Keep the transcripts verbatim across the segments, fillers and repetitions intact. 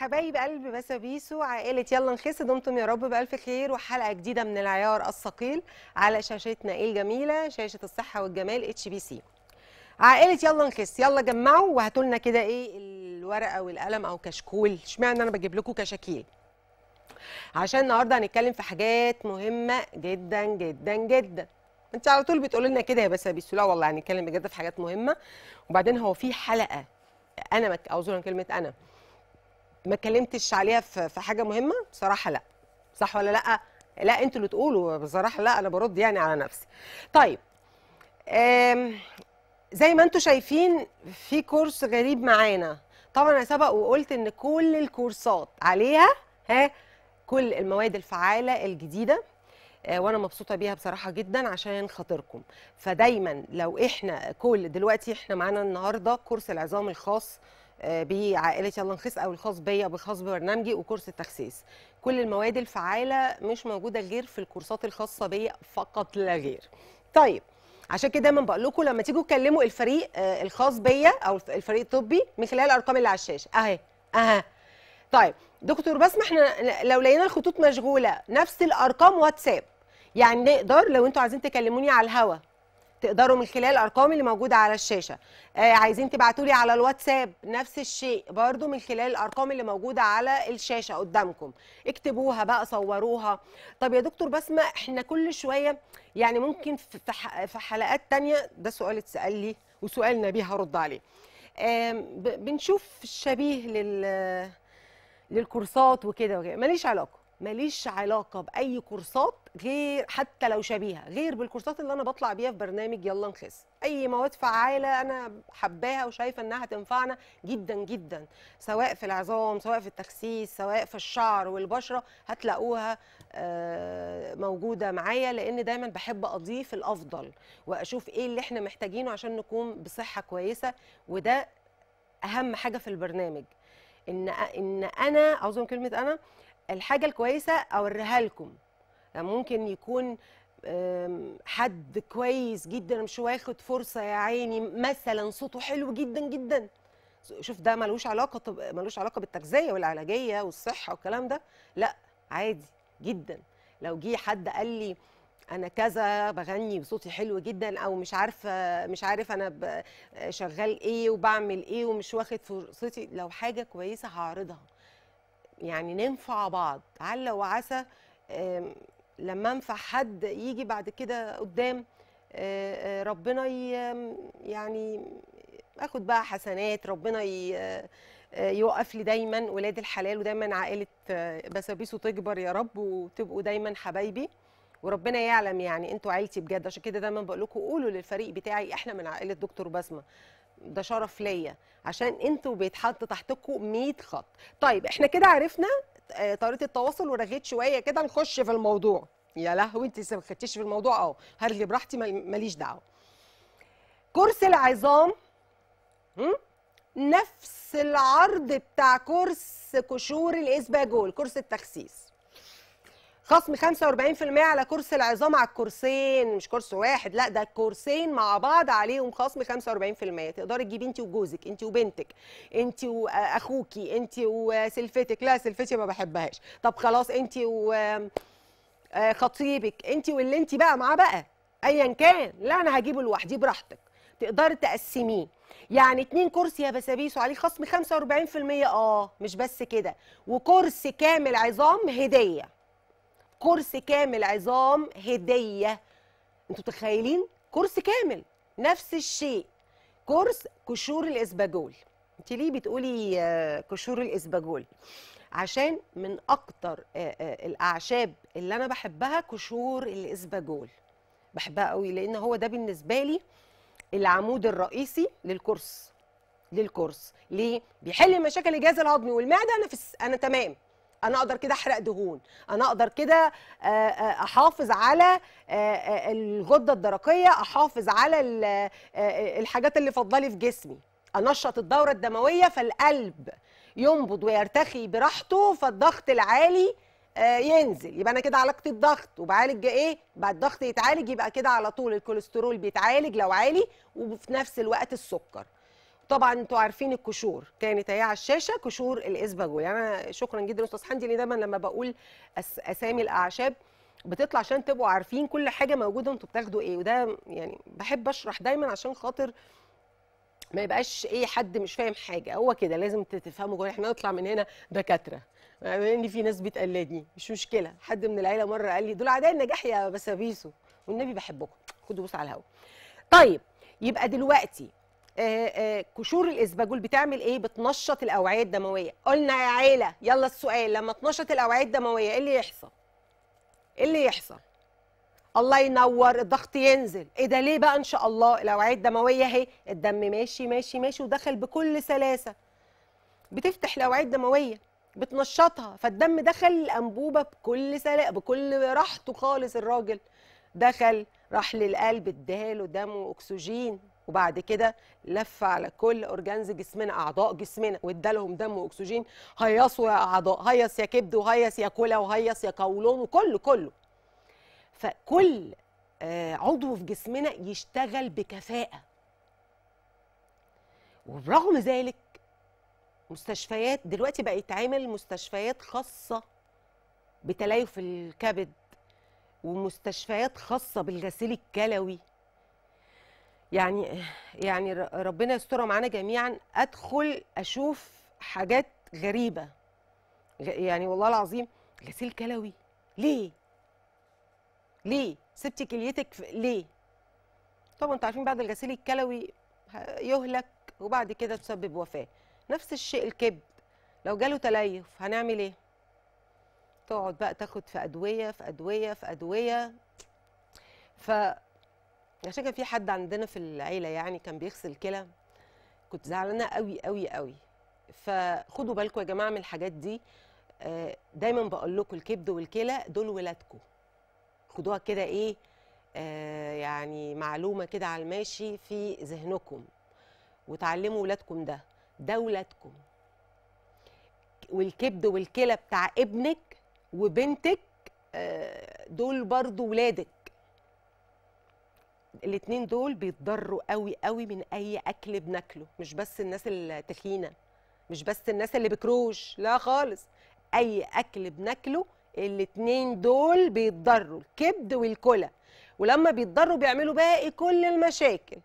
حبايب قلب بسابيسو عائله يلا نخس، دمتم يا رب بالف خير وحلقه جديده من العيار الثقيل على شاشتنا الجميله شاشه الصحه والجمال إتش بي سي. عائله يلا نخس، يلا جمعوا وهاتوا لنا كده ايه الورقه والقلم او كشكول. اشمعنى انا بجيب لكم كشاكيل؟ عشان النهارده هنتكلم في حاجات مهمه جدا جدا جدا. انت على طول بتقول لنا كده يا بسابيسو. لا والله هنتكلم بجد في حاجات مهمه. وبعدين هو في حلقه انا مك... اعذروا كلمه انا ما اتكلمتش عليها في حاجه مهمه بصراحه. لا صح ولا لا؟ لا انتوا اللي تقولوا بصراحه. لا انا برد يعني على نفسي. طيب زي ما انتوا شايفين في كورس غريب معانا. طبعا انا سبق وقلت ان كل الكورسات عليها ها كل المواد الفعاله الجديده، وانا مبسوطه بيها بصراحه جدا عشان خاطركم. فدايما لو احنا كل دلوقتي احنا معانا النهارده كورس العظام الخاص بعائله يلا نخس او الخاص بيا بخاص ببرنامجي وكورس التخسيس. كل المواد الفعاله مش موجوده غير في الكورسات الخاصه بيا فقط لا غير. طيب عشان كده دايما بقول لكم لما تيجوا تكلموا الفريق الخاص بيا او الفريق الطبي من خلال الارقام اللي على الشاشه اهي اهي. طيب دكتور بسمة، احنا لو لقينا الخطوط مشغوله نفس الارقام واتساب، يعني نقدر لو انتوا عايزين تكلموني على الهوا تقدروا من خلال الارقام اللي موجوده على الشاشه. آه عايزين تبعتوا لي على الواتساب نفس الشيء برضو من خلال الارقام اللي موجوده على الشاشه قدامكم. اكتبوها بقى، صوروها. طب يا دكتور بسمه احنا كل شويه يعني ممكن في حلقات تانية، ده سؤال اتسال لي وسؤال نبيه هرد عليه. آه بنشوف الشبيه لل للكورسات وكده وكده. ماليش علاقه ماليش علاقه باي كورسات غير حتى لو شبيهه غير بالكورسات اللي انا بطلع بيها في برنامج يلا نخس. اي مواد فعاله انا حباها وشايفه انها هتنفعنا جدا جدا، سواء في العظام سواء في التخسيس سواء في الشعر والبشره، هتلاقوها موجوده معايا. لان دايما بحب اضيف الافضل واشوف ايه اللي احنا محتاجينه عشان نكون بصحه كويسه. وده اهم حاجه في البرنامج، ان ان انا اعوذ كلمه انا الحاجه الكويسه اوريها لكم. يعني ممكن يكون حد كويس جدا مش واخد فرصه يا عيني، مثلا صوته حلو جدا جدا. شوف ده ملوش علاقه طب ملوش علاقه بالتغذيه والعلاجيه والصحه والكلام ده، لا عادي جدا. لو جه حد قال لي انا كذا بغني بصوتي حلو جدا، او مش عارفه مش عارف انا شغال ايه وبعمل ايه ومش واخد فرصتي، لو حاجه كويسه هعرضها. يعني ننفع بعض، على وعسى لما انفع حد يجي بعد كده قدام ربنا يعني اخد بقى حسنات، ربنا يوقف لي دايما ولاد الحلال، ودايما عائله بسابيسو تكبر يا رب وتبقوا دايما حبايبي. وربنا يعلم يعني انتوا عيلتي بجد. عشان كده دايما بقول لكم قولوا للفريق بتاعي احنا من عائله دكتور بسمه، ده شرف ليا عشان انتوا بيتحط تحتكم مية خط. طيب احنا كده عرفنا طريقه التواصل ورغيت شويه كده، نخش في الموضوع. يا لهوي انت لسه ما خدتيش في الموضوع اهو، هرغي براحتي ماليش دعوه. كورس العظام نفس العرض بتاع كورس قشور الاسباجول كورس التخسيس، خصم خمسة وأربعين بالمية على كورس العظام على الكورسين، مش كورس واحد لا ده الكورسين مع بعض عليهم خصم خمسة وأربعين بالمية. تقدري تجيبي انت وجوزك، انت وبنتك، انت واخوكي، انت وسلفتك. لا سلفتي ما بحبهاش. طب خلاص انت وخطيبك، انت واللي انت بقى معاه بقى ايا كان. لا انا هجيبه لوحدي براحتك، تقدري تقسميه. يعني اتنين كرسي يا بسابيسو عليه خصم خمسة وأربعين بالمية. اه مش بس كده، وكرسي كامل عظام هديه. كورس كامل عظام هديه، انتوا متخيلين؟ كورس كامل نفس الشيء. كورس قشور الاسباجول. انت ليه بتقولي قشور الاسباجول؟ عشان من اكتر الاعشاب اللي انا بحبها قشور الاسباجول، بحبها قوي. لان هو ده بالنسبه لي العمود الرئيسي للكورس للكورس ليه؟ بيحل مشاكل الجهاز الهضمي والمعده. انا في الس... انا تمام، انا اقدر كده احرق دهون، انا اقدر كده احافظ على الغده الدرقيه، احافظ على الحاجات اللي فضلالي في جسمي، انشط الدوره الدمويه فالقلب ينبض ويرتخي براحته، فالضغط العالي ينزل. يبقى انا كده علاقه الضغط وبعالج ايه بعد الضغط يتعالج. يبقى كده على طول الكوليسترول بيتعالج لو عالي، وفي نفس الوقت السكر. طبعا انتوا عارفين الكشور كانت اهي على الشاشه، كشور الاسباجول. يعني انا شكرا جدا استاذ حمدي، لان دايما لما بقول أس... اسامي الاعشاب بتطلع عشان تبقوا عارفين كل حاجه موجوده انتوا بتاخدوا ايه، وده يعني بحب اشرح دايما عشان خاطر ما يبقاش ايه حد مش فاهم حاجه. هو كده لازم تفهموا جوه، احنا نطلع من هنا دكاتره، لان في ناس بتقلدني مش مشكله. حد من العيله مره قال لي دول اعداء النجاح يا بسابيسو، والنبي بحبكم، خدوا بص على الهوا. طيب يبقى دلوقتي آآ آآ كشور الاسباجول بتعمل ايه؟ بتنشط الاوعيه الدمويه. قلنا يا عيله يلا السؤال، لما تنشط الاوعيه الدمويه ايه اللي يحصل؟ ايه اللي يحصل؟ الله ينور، الضغط ينزل. ايه ده ليه بقى؟ ان شاء الله الاوعيه الدمويه اهي، الدم ماشي ماشي ماشي ودخل بكل سلاسه، بتفتح الاوعيه الدمويه بتنشطها، فالدم دخل الانبوبه بكل سلاسه بكل راحته خالص. الراجل دخل راح للقلب اداله دم واكسجين، وبعد كده لف على كل اورجانز جسمنا، اعضاء جسمنا، وادالهم دم واكسجين. هيصوا يا اعضاء، هيص يا كبد، وهيص يا كلى، وهيص يا قولون، وكله كله. فكل عضو في جسمنا يشتغل بكفاءه. وبرغم ذلك مستشفيات دلوقتي بقى يتعمل مستشفيات خاصه بتليف الكبد، ومستشفيات خاصه بالغسيل الكلوي. يعني يعني ربنا يسترها معانا جميعا. ادخل اشوف حاجات غريبه، يعني والله العظيم. غسيل كلوي ليه؟ ليه سبتي كليتك ليه؟ طبعا انتوا عارفين بعد الغسيل الكلوي يهلك وبعد كده تسبب وفاه. نفس الشيء الكبد لو جاله تليف هنعمل ايه؟ تقعد بقى تاخد في ادويه في ادويه في ادويه. ف عشان كان في حد عندنا في العيله يعني كان بيغسل كلى، كنت زعلانه قوي قوي قوي. فخدوا بالكم يا جماعه من الحاجات دي، دايما بقول لكم الكبد والكلى دول ولادكم، خدوها كده ايه آه يعني معلومه كده على الماشي في ذهنكم، وتعلموا ولادكم ده ده ولادكم. والكبد والكلى بتاع ابنك وبنتك آه دول برضو ولادك. الاتنين دول بيتضروا قوي قوي من اي اكل بناكله، مش بس الناس التخينه، مش بس الناس اللي بكروش، لا خالص. اي اكل بناكله الاتنين دول بيتضروا، الكبد والكلى. ولما بيتضروا بيعملوا باقي كل المشاكل،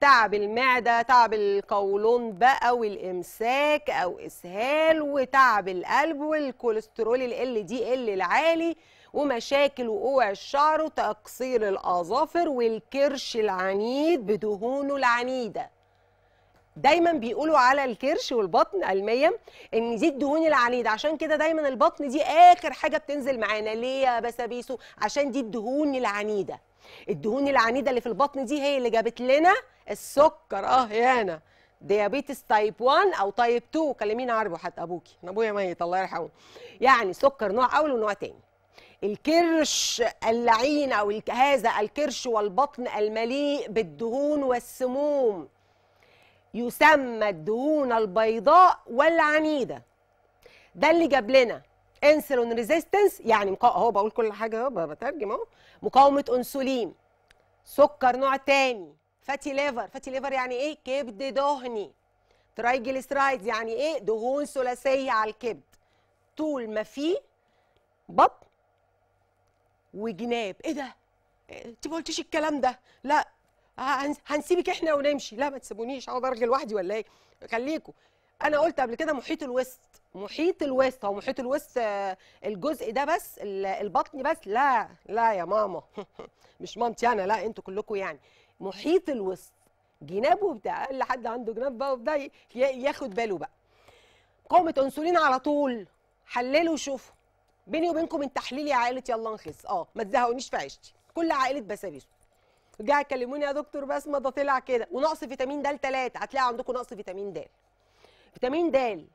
تعب المعده، تعب القولون بقى، والامساك او اسهال، وتعب القلب، والكوليسترول ال دي ال العالي، ومشاكل وقوع الشعر، وتقصير الاظافر، والكرش العنيد بدهونه العنيده. دايما بيقولوا على الكرش والبطن علميا ان دي الدهون العنيده، عشان كده دايما البطن دي اخر حاجه بتنزل معانا. ليه يا بسابيسو؟ عشان دي الدهون العنيده. الدهون العنيده اللي في البطن دي هي اللي جابت لنا السكر. اه يا انا ديابيتس تايب واحد او تايب اتنين، كلمينا عربي حتى ابوكي، انا ابويا ميت الله يرحمه. يعني سكر نوع اول ونوع تاني. الكرش اللعين او هذا الكرش والبطن المليء بالدهون والسموم يسمى الدهون البيضاء والعنيده. ده اللي جاب لنا انسولين ريزيستنس، يعني مقا... اهو بقول كل حاجه اهو بترجم اهو. مقاومه انسولين، سكر نوع تاني، فاتي ليفر. فاتي ليفر يعني ايه؟ كبد دهني. ترايجليسرايد يعني ايه؟ دهون ثلاثيه على الكبد. طول ما في بطن وجناب. ايه ده؟ انت ما قلتيش الكلام ده. لا هنسيبك احنا ونمشي. لا ما تسيبونيش، اقعد ارغي لوحدي ولا ايه؟ خليكم. انا قلت قبل كده محيط الوسط، محيط الوسط هو محيط الوسط الجزء ده بس البطن بس؟ لا لا يا ماما مش مامتي انا، لا انتوا كلكم. يعني محيط الوسط جناب وبتاع، اللي حد عنده جناب بقى وبتاع ياخد باله بقى. قومة انسولين على طول، حللوا وشوفوا. بيني وبينكم من تحليل يا عائله يلا نخس، اه ما تزهقونيش في عيشتي، كل عائله بسابيسو رجعوا كلموني يا دكتور بسمه ده طلع كده، ونقص فيتامين د تلاتة، هتلاقوا عندكم نقص فيتامين د. فيتامين د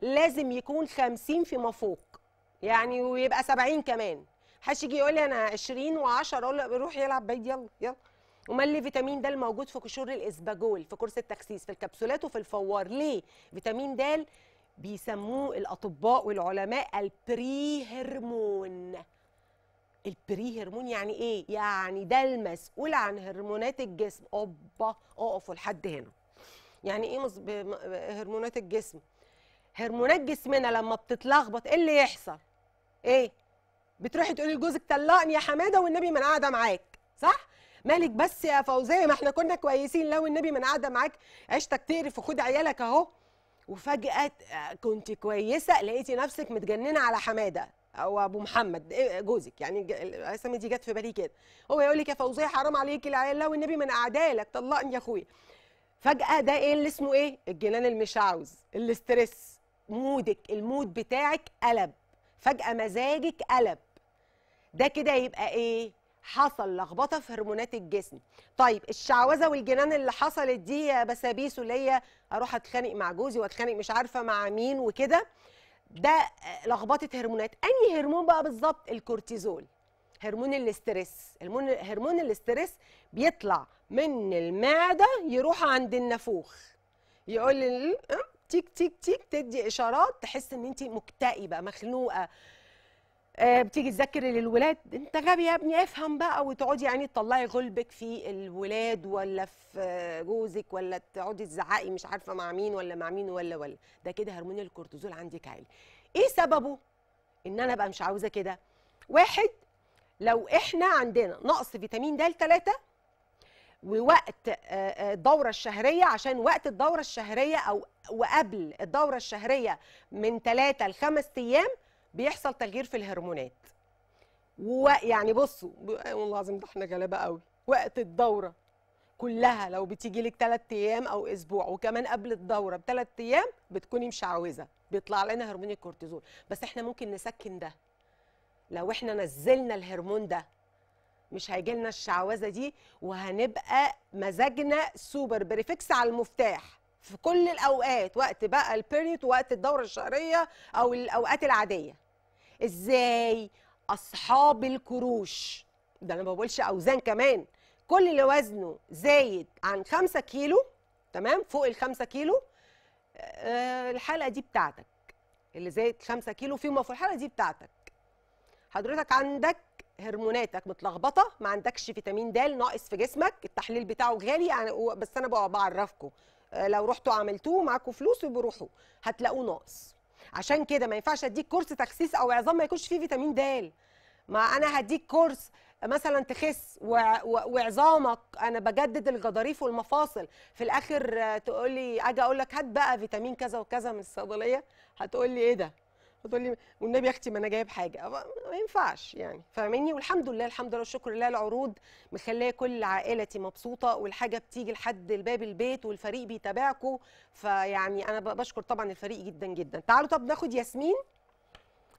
لازم يكون خمسين فيما فوق، يعني ويبقى سبعين كمان. حدش يجي يقول لي انا عشرين وعشرة، اقول له روح يلعب بعيد يلا يلا. امال فيتامين د موجود في قشور الاسباجول، في كورس التخسيس، في الكبسولات، وفي الفوار. ليه؟ فيتامين د بيسموه الاطباء والعلماء البري هرمون. البري هرمون يعني ايه؟ يعني ده المسؤول عن هرمونات الجسم. اوبا اقفوا لحد هنا. يعني ايه هرمونات الجسم؟ هرمونات جسمنا لما بتتلخبط ايه اللي يحصل؟ ايه؟ بتروحي تقولي لجوزك طلقني يا حماده والنبي ما انا قاعده معاك، صح؟ مالك بس يا فوزيه، ما احنا كنا كويسين، لو النبي ما انا قاعده معاك، عشتك تقرف وخد عيالك اهو. وفجاه كنت كويسه لقيتي نفسك متجننه على حماده او ابو محمد جوزك، يعني الاسامي دي جت في بالي كده. هو يقول لك يا فوزيه حرام عليكي العيال، لو النبي ما انا قاعده لك، طلقني يا اخويا. فجاه ده ايه اللي اسمه ايه؟ الجنان المشعوذ، الاسترس، مودك، المود بتاعك قلب، فجاه مزاجك قلب. ده كده يبقى ايه؟ حصل لخبطه في هرمونات الجسم. طيب الشعوذه والجنان اللي حصلت دي يا بسابيسو، اللي هي اروح اتخانق مع جوزي واتخانق مش عارفه مع مين وكده، ده لخبطه هرمونات. انهي هرمون بقى بالظبط؟ الكورتيزول، هرمون الاسترس. هرمون الاسترس بيطلع من المعده يروح عند النافوخ، يقول لي تيك تيك تيك، تدي اشارات تحس ان انت مكتئبه مخنوقه. آه بتيجي تذكري للولاد، انت غبي يا ابني افهم بقى، وتقعدي يعني تطلعي غلبك في الولاد ولا في جوزك، ولا تقعدي تزعقي مش عارفه مع مين ولا مع مين ولا ولا ده كده هرمون الكورتيزول عندك عالي. ايه سببه ان انا بقى مش عاوزه كده؟ واحد، لو احنا عندنا نقص فيتامين د ثلاثة ووقت الدورة الشهرية، عشان وقت الدورة الشهرية أو وقبل الدورة الشهرية من ثلاثة لخمس أيام بيحصل تغيير في الهرمونات. ويعني بصوا والله العظيم ده احنا غلابة قوي، وقت الدورة كلها لو بتيجي لك ثلاث أيام أو أسبوع وكمان قبل الدورة بثلاث أيام بتكوني مشعوذة، بيطلع لنا هرمون الكورتيزول. بس احنا ممكن نسكن ده، لو احنا نزلنا الهرمون ده مش هيجي لنا الشعوذه دي، وهنبقى مزاجنا سوبر بريفكس على المفتاح في كل الاوقات، وقت بقى البيريود ووقت الدوره الشهريه او الاوقات العاديه. ازاي؟ اصحاب الكروش، ده انا ما بقولش اوزان كمان، كل اللي وزنه زايد عن خمسة كيلو، تمام، فوق ال خمسة كيلو، أه الحلقه دي بتاعتك. اللي زايد خمسة كيلو فيما فوق الحلقه دي بتاعتك. حضرتك عندك هرموناتك متلخبطه، ما عندكش فيتامين د ناقص في جسمك، التحليل بتاعه غالي يعني، بس انا بقى بعرفكم لو رحتوا عملتوه معاكم فلوس وبروحوا هتلاقوه ناقص. عشان كده ما ينفعش اديك كورس تخسيس او عظام ما يكونش فيه فيتامين د. ما انا هديك كورس مثلا تخس وعظامك، انا بجدد الجضاريف والمفاصل، في الاخر تقول لي اجي اقول لك هات بقى فيتامين كذا وكذا من الصيدليه، هتقول لي ايه ده؟ هتقول لي والنبي يا اختي ما انا جايب حاجه، ما ينفعش يعني، فاهميني؟ والحمد لله، الحمد لله والشكر لله، العروض مخليه كل عائلتي مبسوطه، والحاجه بتيجي لحد الباب البيت، والفريق بيتابعكم، فيعني انا بشكر طبعا الفريق جدا جدا. تعالوا طب ناخد ياسمين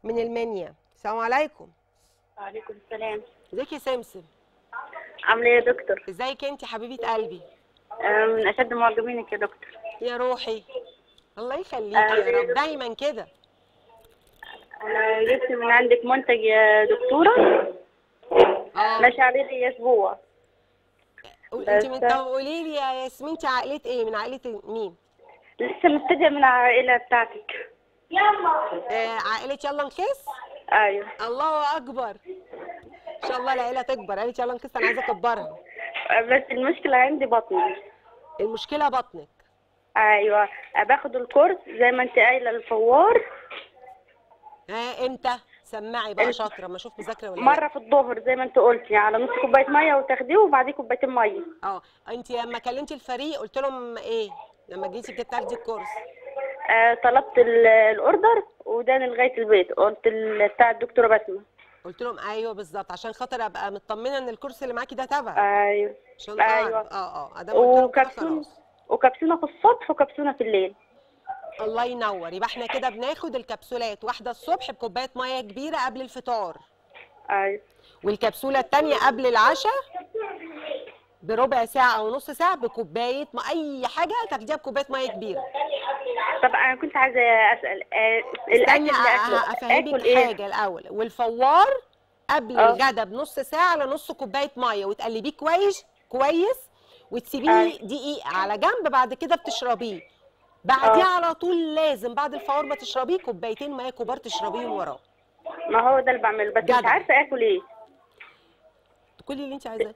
من المنيا. السلام عليكم. وعليكم السلام. ازيك يا سمسم؟ عامله ايه يا دكتور؟ ازيك انت حبيبه قلبي؟ من اشد معجبينك يا دكتور. يا روحي الله يخليكي يا رب، دايما كده. أنا جبت من عندك منتج يا دكتورة، ماشي عليه لي أسبوع. أنت من قولي لي يا ياسمين، أنت عائلة إيه؟ من عائلة مين؟ لسه مبتدئة من العائلة بتاعتك. يلا. آه عائلة يلا نخس؟ أيوه. الله أكبر. إن شاء الله العائلة تكبر، عائلة يلا نخس أنا عايزة أكبرها. بس المشكلة عندي بطني. المشكلة بطنك؟ أيوه، باخد الكورس زي ما أنت قايلة الفوار. ها امتى؟ سمعي بقى شاطره، ما اشوف مذاكره ولا مره في الظهر زي ما انت قلتي، على نص كوبايه ميه وتاخديه وبعديه كوبايتين ميه. اه انت لما كلمتي الفريق قلت لهم ايه؟ لما جيتي كده تاخدي الكورس. آه طلبت الاوردر وداني لغايه البيت، قلت بتاع الدكتوره بسمه. قلت لهم ايوه بالظبط، عشان خاطر ابقى مطمنه ان الكورس اللي معاكي ده تبعي. ايوه عشان ايوه اه اه ادام وكبسونه وكبسونه في الصبح وكبسونه في الليل. الله ينور، يبقى احنا كده بناخد الكبسولات، واحده الصبح بكوبايه ميه كبيره قبل الفطار. ايوه. والكبسوله الثانيه قبل العشاء بربع ساعه او نص ساعه بكوبايه، ما اي حاجه تاخديها بكوبايه ميه كبيره. طب انا كنت عايزه اسال الاكل افهمك حاجه الاول، والفوار قبل الغدا بنص ساعه لنص كوبايه ميه، وتقلبيه كويس كويس وتسيبيه دقيقه على جنب، بعد كده بتشربيه. بعديه على طول لازم بعد الفوار ما تشربيه كوبايتين ميه كبار تشربيهم وراه. ما هو ده اللي بعمله، بس مش عارفه اكل ايه. كل اللي انت عايزاه.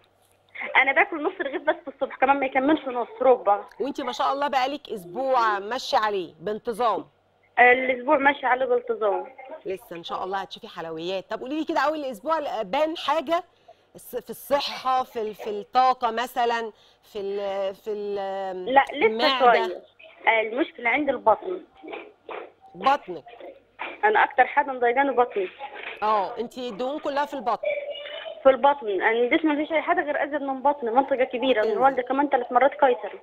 انا باكل نص رغيف بس الصبح، كمان ما يكملش نص، ربع. وانت ما شاء الله بقالك اسبوع ماشيه عليه بانتظام؟ الاسبوع ماشيه عليه بالتزام، لسه ان شاء الله هتشوفي حلويات. طب قولي لي كده، اول الاسبوع بان حاجه في الصحه، في في الطاقه مثلا، في ال في ال لا لسه شويه. المشكله عندي البطن. بطنك؟ انا اكتر حاجه مضايقاني بطني. اه انت الدهون كلها في البطن؟ في البطن، انا جسمي مفيش اي حاجه غير ازيد من بطن، منطقه كبيره. من والده كمان ثلاث مرات قيصر.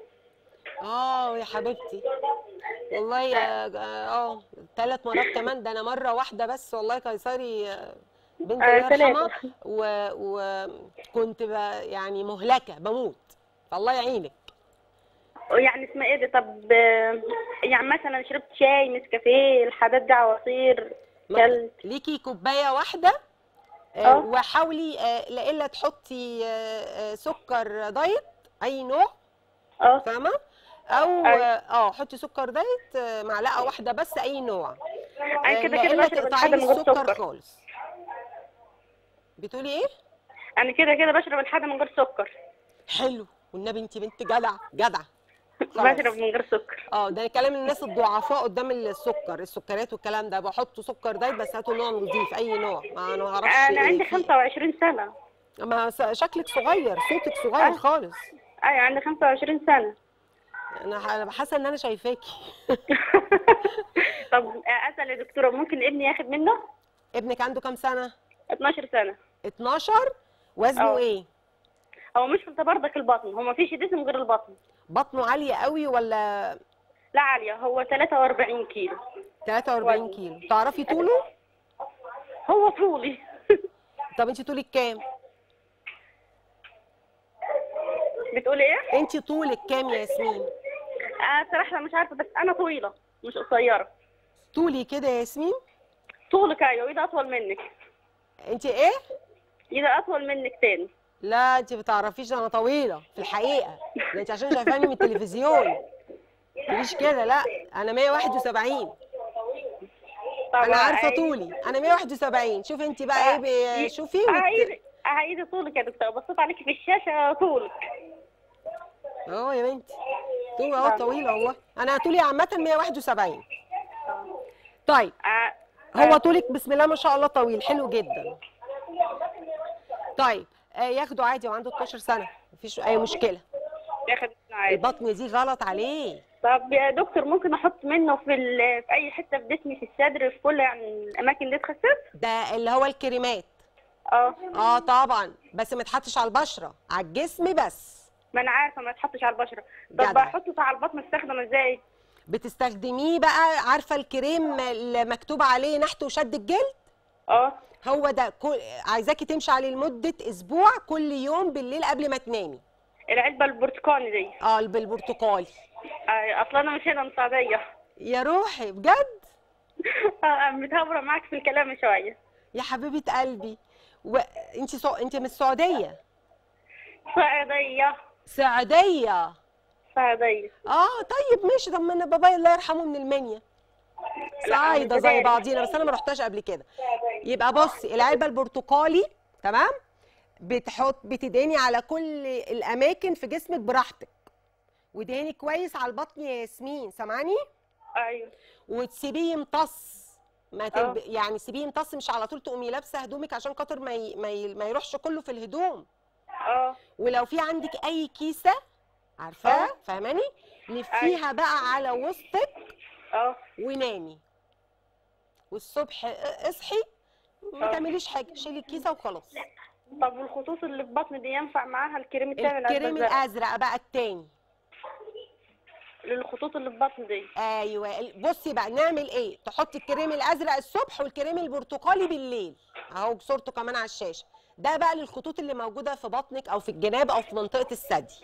اه يا حبيبتي والله. اه ثلاث مرات كمان، ده انا مره واحده بس والله قيصري بنت الله يرحمها، وكنت يعني مهلكه بموت، فالله يعينك. يعني اسمها ايه دي؟ طب يعني مثلا شربت شاي، نسكافيه، الحاجات دي، عصير، كلت ليكي كوبايه واحده. أه. وحاولي لا الا تحطي سكر دايت اي نوع. اه فاهمه؟ او اه حطي سكر دايت معلقه واحده بس اي نوع. انا كده كده بشرب الحاجه من غير سكر خالص. بتقولي ايه؟ انا كده كده بشرب الحاجه من غير سكر. حلو، والنبي انت بنت جدعه جدعه. بشرب من غير سكر. اه ده كلام الناس الضعفاء قدام السكر، السكريات والكلام ده، بحطوا سكر دايت بس هاتوا نوع نضيف اي نوع، ما انا ما اعرفش. انا عندي خمسة وعشرين سنه. ما شكلك صغير، صوتك صغير. أه. خالص. ايوه عندي خمسة وعشرين سنه. انا انا حاسه ان انا شايفاكي. طب اسال يا دكتوره، ممكن ابني ياخد منه؟ ابنك عنده كام سنه؟ اتناشر سنه. اتناشر؟ وزنه أوه. ايه؟ هو مشكلته برضك البطن، هو مفيش جسم غير البطن. بطنه عاليه قوي ولا؟ لا عاليه، هو تلاتة واربعين كيلو. تلاتة واربعين كيلو. تعرفي طوله؟ هو طولي. طب انت طولك كام؟ بتقولي ايه؟ انت طولك كام يا ياسمين؟ انا صراحه مش عارفه، بس انا طويله مش قصيره. طولي كده يا ياسمين؟ طولك ايوه، ايدي اطول منك. انت ايه؟ ايدي اطول منك تاني. لا انت ما بتعرفيش، انا طويله في الحقيقه، انت عشان شايفاني من التلفزيون. مش كده، لا انا مية وواحد وسبعين. انا عارفه طولي، انا مية وواحد وسبعين. شوفي انت بقى ايه، شوفي وت... هعيدي طولك يا دكتوره، بصيت عليكي في الشاشه طولك. اه يا بنتي طول اهو، طويله والله. انا طولي عامه مية وواحد وسبعين. طيب هو طولك بسم الله ما شاء الله طويل، حلو جدا. طيب ياخده عادي وعنده اتناشر سنه، مفيش اي مشكله. ياخد عادي. البطن دي غلط عليه. طب يا دكتور ممكن احط منه في في اي حته في جسمي، في الصدر، في كل يعني الاماكن دي اتخسست؟ ده اللي هو الكريمات. اه اه طبعا، بس ما تحطش على البشره، على الجسم بس. ما انا عارفه ما تحطش على البشره. طب احطه على البطن استخدمه ازاي؟ بتستخدميه بقى، عارفه الكريم اللي مكتوب عليه نحت وشد الجلد؟ اه هو ده. كل... عايزاكي تمشي عليه لمده اسبوع، كل يوم بالليل قبل ما تنامي. العلبه البرتقالي دي؟ اه بالبرتقالي. آه اصل انا مش هنا من السعوديه. يا روحي بجد؟ اه متهوره معاك في الكلام شويه. يا حبيبه قلبي، وانت سو... انت من السعوديه؟ سعوديه سعوديه سعوديه. اه طيب ماشي. طب ما انا بابايا الله يرحمه من المنيا، صعيدة زي بعضينا، بس انا ما رحتهاش قبل كده. يبقى بصي، العلبه البرتقالي تمام، بتحط بتدهني على كل الاماكن في جسمك براحتك، ودهني كويس على البطن يا ياسمين، سامعاني؟ ايوه. وتسيبيه يمتص، ما تب... يعني سيبيه يمتص، مش على طول تقومي لابسه هدومك عشان خاطر ما ي... ما, ي... ما يروحش كله في الهدوم. اه ولو في عندك اي كيسه عارفاها فاهماني، لفيها بقى على وسطك. اه ونامي، والصبح اصحي ما تعمليش حاجه، شيلي الكيسه وخلاص. طب والخطوط اللي في البطن دي ينفع معاها الكريم التاني؟ الكريم الازرق بقى التاني للخطوط اللي في البطن دي. ايوه بصي بقى نعمل ايه، تحطي الكريم الازرق الصبح والكريم البرتقالي بالليل، اهو صورته كمان على الشاشه. ده بقى للخطوط اللي موجوده في بطنك او في الجناب او في منطقه الثدي.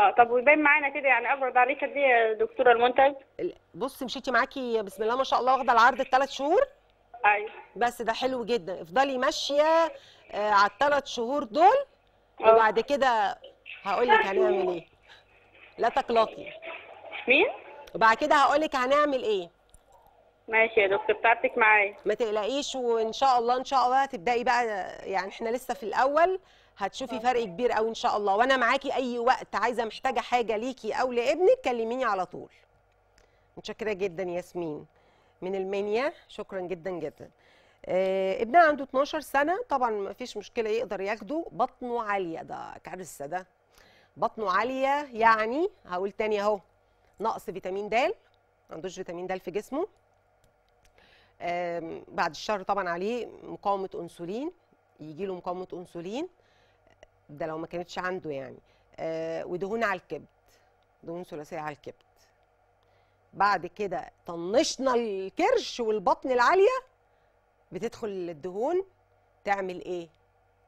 اه طب ويبان معانا كده يعني، ابرد عليك قد ايه يا دكتوره المنتج؟ بصي مشيتي معاكي بسم الله ما شاء الله، واخده العرض الثلاث شهور. ايوه بس ده حلو جدا، افضلي ماشيه آه على الثلاث شهور دول. أوه. وبعد كده هقول لك هنعمل ايه. لا تقلقي. مين؟ وبعد كده هقول لك هنعمل ايه. ماشي يا دكتور، بتاعتك معايا. ما تقلقيش، وان شاء الله ان شاء الله هتبداي بقى، يعني احنا لسه في الاول، هتشوفي فرق كبير قوي ان شاء الله. وانا معاكي اي وقت، عايزه محتاجه حاجه ليكي او لابنك كلميني على طول. متشكره جدا ياسمين من المنيا، شكرا جدا جدا. آه ابنها عنده اتناشر سنه، طبعا ما فيش مشكله يقدر ياخده. بطنه عاليه، ده كارثه، ده بطنه عاليه يعني هقول تاني اهو، نقص فيتامين د، ما عندوش فيتامين د في جسمه. آه بعد الشهر طبعا عليه مقاومه انسولين، يجي له مقاومه انسولين، ده لو ما كانتش عنده يعني. آه ودهون على الكبد، دهون ثلاثيه على الكبد. بعد كده طنشنا الكرش والبطن العاليه، بتدخل الدهون تعمل ايه؟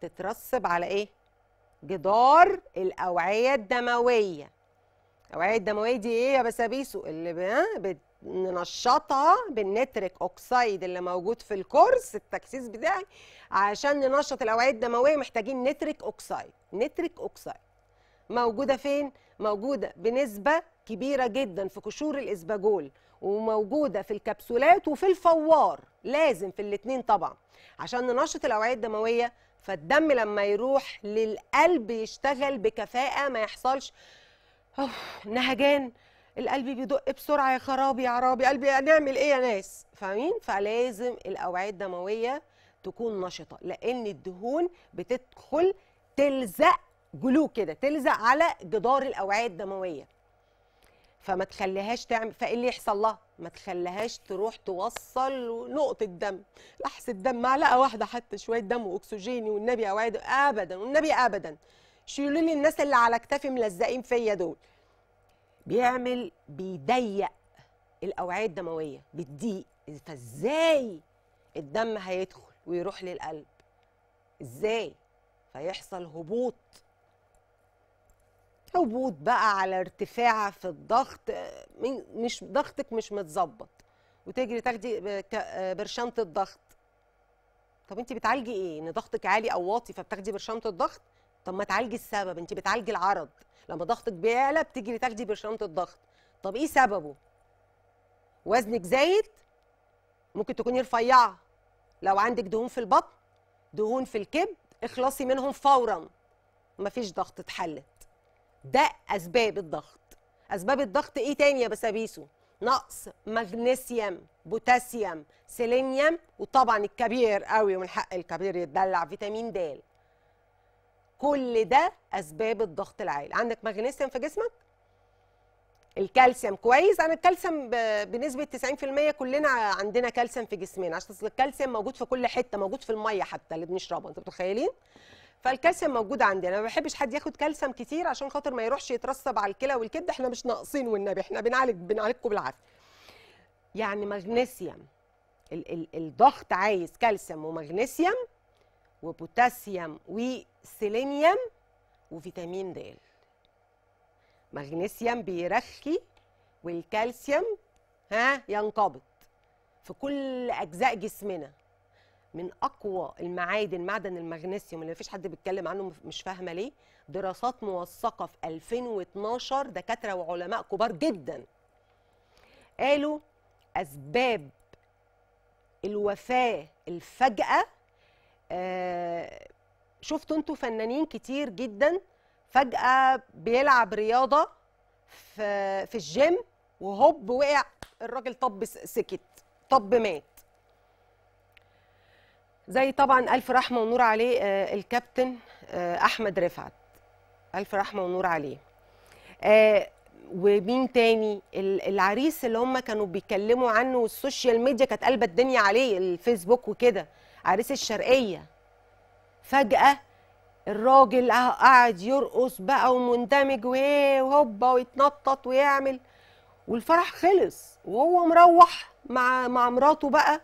تترسب على ايه؟ جدار الاوعيه الدمويه. الاوعيه الدمويه دي ايه يا بسابيسو؟ اللي بننشطها بالنتريك اوكسيد اللي موجود في الكورس التكسيس بتاعي. عشان ننشط الاوعيه الدمويه محتاجين نتريك اوكسيد. نتريك اوكسيد موجوده فين؟ موجوده بنسبه كبيره جدا في قشور الاسباجول، وموجوده في الكبسولات وفي الفوار، لازم في الاثنين طبعا عشان ننشط الاوعيه الدمويه. فالدم لما يروح للقلب يشتغل بكفاءه، ما يحصلش نهجان، القلب بيدق بسرعه، يا خرابي يا عرابي قلبي هنعمل ايه يا ناس، فاهمين؟ فلازم الاوعيه الدمويه تكون نشطه، لان الدهون بتدخل تلزق جلو كده، تلزق على جدار الاوعيه الدمويه، فما تخليهاش تعمل. فايه اللي يحصل لها؟ ما تخليهاش تروح توصل نقطه دم، لحظه دم، معلقه واحده حتى، شويه دم واكسجيني والنبي اوعي ابدا، والنبي ابدا شيلوا لي الناس اللي على اكتافي ملزقين فيا دول. بيعمل بيضيق الاوعيه الدمويه، بتضيق، فازاي الدم هيدخل ويروح للقلب؟ ازاي؟ فيحصل هبوط، هبوط بقى على ارتفاع في الضغط، مش ضغطك مش متظبط، وتجري تاخدي برشامه الضغط. طب انت بتعالجي ايه؟ ان ضغطك عالي او واطي فبتاخدي برشامه الضغط؟ طب ما تعالجي السبب، انت بتعالجي العرض، لما ضغطك بيعلى بتجري تاخدي برشامه الضغط، طب ايه سببه؟ وزنك زايد، ممكن تكوني رفيعه، لو عندك دهون في البطن، دهون في الكبد، اخلصي منهم فورا، مفيش ضغط، اتحلت. ده اسباب الضغط. اسباب الضغط ايه تاني يا بسابيسو؟ نقص مغنيسيوم، بوتاسيوم، سيلينيوم، وطبعا الكبير قوي، ومن حق الكبير يتدلع، فيتامين د. كل ده اسباب الضغط العالي. عندك مغنيسيوم في جسمك؟ الكالسيوم كويس، انا الكالسيوم بنسبه تسعين في المية كلنا عندنا كالسيوم في جسمنا، عشان الكالسيوم موجود في كل حته، موجود في الميه حتى اللي بنشربها، انتوا متخيلين؟ فالكالسيوم موجود عندنا، انا ما بحبش حد ياخد كالسيوم كتير عشان خاطر ما يروحش يترسب على الكلى والكبد، احنا مش ناقصين والنبي، احنا بنعالج بنعالجكم بالعافيه. يعني مغنيسيوم، ال ال الضغط عايز كالسيوم ومغنيسيوم وبوتاسيوم وسيلينيوم وفيتامين د. مغنيسيوم بيرخي، والكالسيوم ها ينقبض في كل اجزاء جسمنا. من اقوى المعادن معدن المغنيسيوم اللي مفيش حد بيتكلم عنه، مش فاهمه ليه. دراسات موثقه في ألفين واتناشر، دكاتره وعلماء كبار جدا قالوا اسباب الوفاه الفجأه. آه شفتوا انتوا فنانين كتير جدا فجأه بيلعب رياضه في في الجيم، وهوب وقع الراجل، طب سكت، طب مات. زي طبعا ألف رحمة ونور عليه آه الكابتن آه أحمد رفعت، ألف رحمة ونور عليه. آه ومين تاني؟ العريس اللي هم كانوا بيتكلموا عنه، والسوشيال ميديا كانت قلبة الدنيا عليه، الفيسبوك وكده، عريس الشرقية، فجأة الراجل قاعد يرقص بقى ومندمج وهوبا ويتنطط ويعمل، والفرح خلص، وهو مروح مع مع مراته بقى،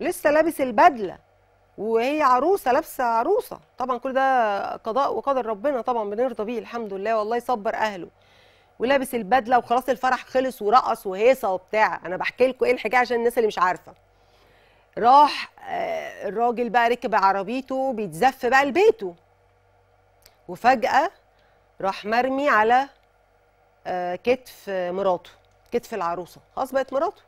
لسه لابس البدلة وهي عروسه، لابسه عروسه. طبعا كل ده قضاء وقدر ربنا، طبعا بنرضى بيه الحمد لله، والله يصبر اهله. ولابس البدله وخلاص، الفرح خلص، ورقص وهيصه وبتاع. انا بحكي لكم ايه الحكايه عشان الناس اللي مش عارفه. راح آه الراجل بقى ركب عربيته بيتزف بقى لبيته، وفجاه راح مرمي على آه كتف مراته، كتف العروسه، خلاص بقت مراته.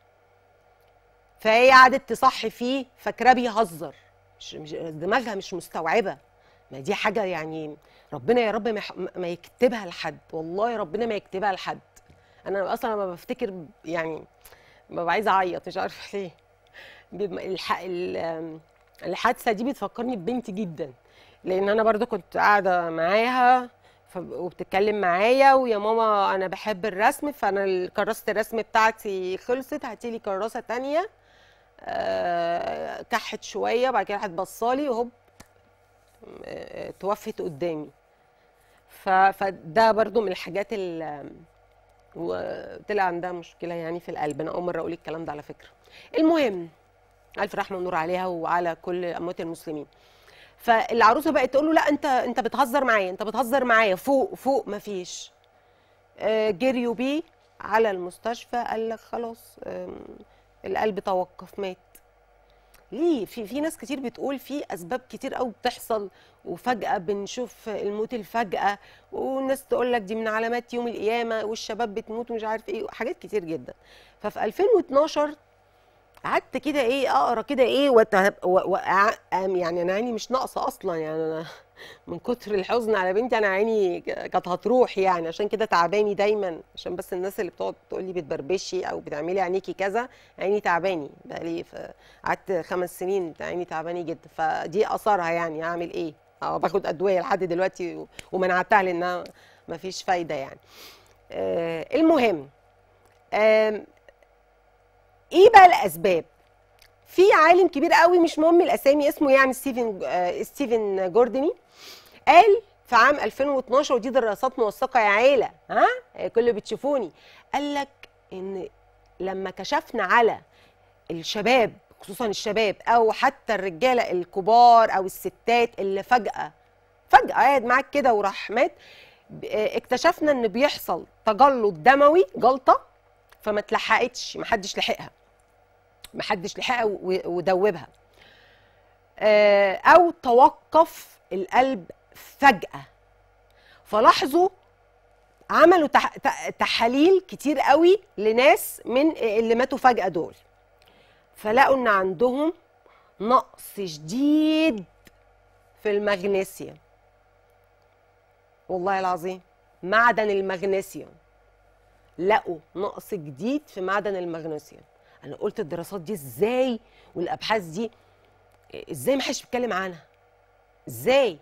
فهي قعدت تصحي فيه فاكراه بيهزر، مش دماغها مش مستوعبه. ما دي حاجه يعني ربنا يا رب ما يكتبها لحد، والله ربنا ما يكتبها لحد. انا اصلا لما بفتكر يعني ببقى عايزه اعيط مش عارفه ليه. الحادثه دي بتفكرني ببنتي جدا، لان انا برضو كنت قاعده معاها وبتتكلم معايا، ويا ماما انا بحب الرسم، فانا كراسه الرسم بتاعتي خلصت، هاتي لي كراسه ثانيه. أه كحت شويه، بعد كده راحت بصالي وهوب أه توفت قدامي. فده برضو من الحاجات اللي وطلع عندها مشكله يعني في القلب. انا اول مره اقول الكلام ده على فكره. المهم الف رحمه ونور عليها وعلى كل اموات المسلمين. فالعروسه بقت تقول له لا انت انت بتهزر معايا، انت بتهزر معايا، فوق فوق مفيش. جريوا بيه على المستشفى، قال لك خلاص القلب توقف، مات. ليه؟ في في ناس كتير بتقول في اسباب كتير قوي بتحصل وفجاه بنشوف الموت الفجاه، والناس تقول لك دي من علامات يوم القيامه، والشباب بتموت ومش عارف ايه، حاجات كتير جدا. ففي الفين واتناشر قعدت كده ايه اقرا كده ايه وتهب و... و... يعني انا عيني مش ناقصه اصلا، يعني انا من كتر الحزن على بنتي انا عيني كانت هتروح، يعني عشان كده تعباني دايما، عشان بس الناس اللي بتقعد تقول لي بتبربشي او بتعملي عينيكي كذا، عيني تعباني بقالي قعدت خمس سنين عيني تعباني جدا، فدي اثارها يعني اعمل ايه؟ اه باخد ادويه لحد دلوقتي ومنعتها لانها مفيش فايده يعني. آه المهم آه ايه بقى الاسباب؟ في عالم كبير قوي مش مهم الاسامي، اسمه يعني ستيفن ستيفن جوردني، قال في عام الفين واتناشر، ودي دراسات موثقه يا عيله، ها كل اللي بتشوفوني، قال لك ان لما كشفنا على الشباب، خصوصا الشباب او حتى الرجاله الكبار او الستات اللي فجاه فجاه قاعد معاك كده وراح مات، اكتشفنا ان بيحصل تجلط دموي، جلطه فما اتلحقتش، ما حدش لحقها، ما حدش لحقها ودوبها، او توقف القلب فجأة. فلاحظوا عملوا تحاليل كتير قوي لناس من اللي ماتوا فجأة دول، فلقوا ان عندهم نقص شديد في المغنيسيوم، والله العظيم معدن المغنيسيوم، لقوا نقص جديد في معدن المغنيسيوم. انا قلت الدراسات دي ازاي والابحاث دي ازاي ما حدش بيتكلم عنها؟ ازاي؟